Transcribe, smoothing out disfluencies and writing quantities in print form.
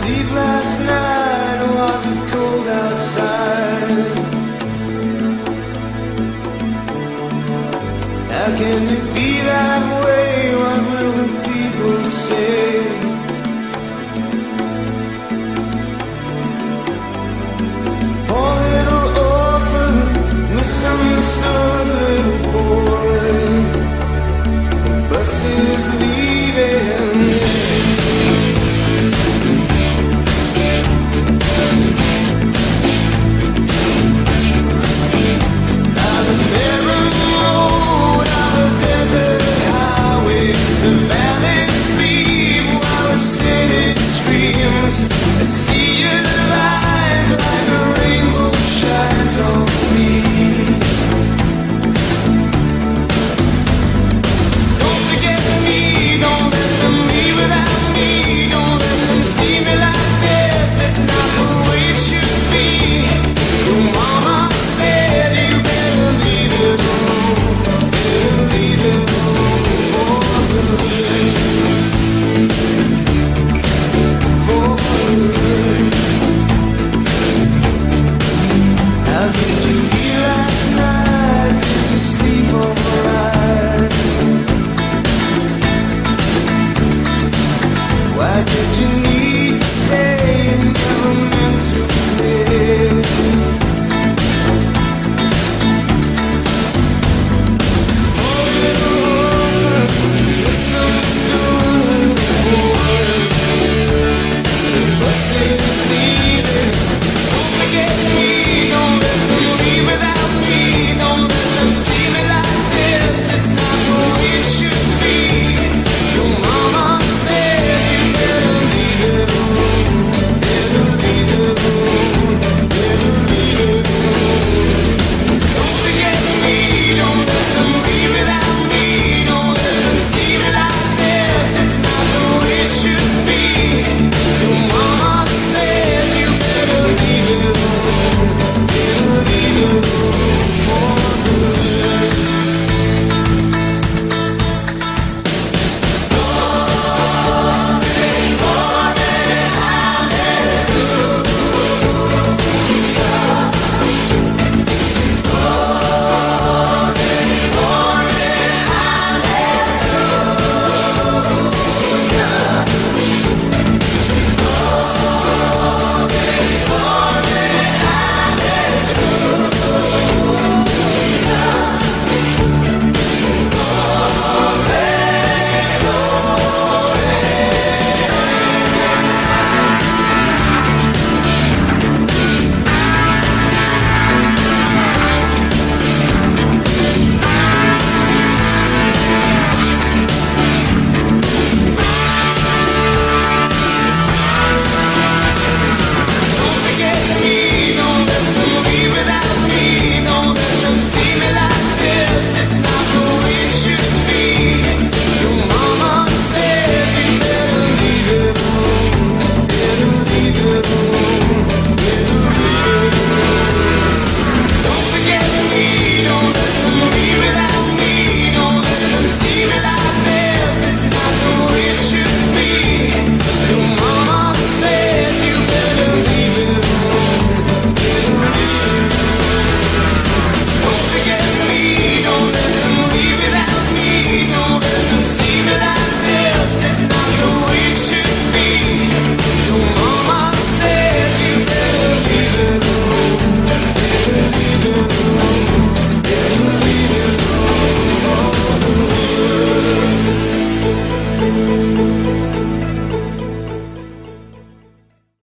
sleep last night? Was it cold outside? How can it be that way? What will the people say? Poor little orphan, misunderstood little boy. The bus is leaving. I see you.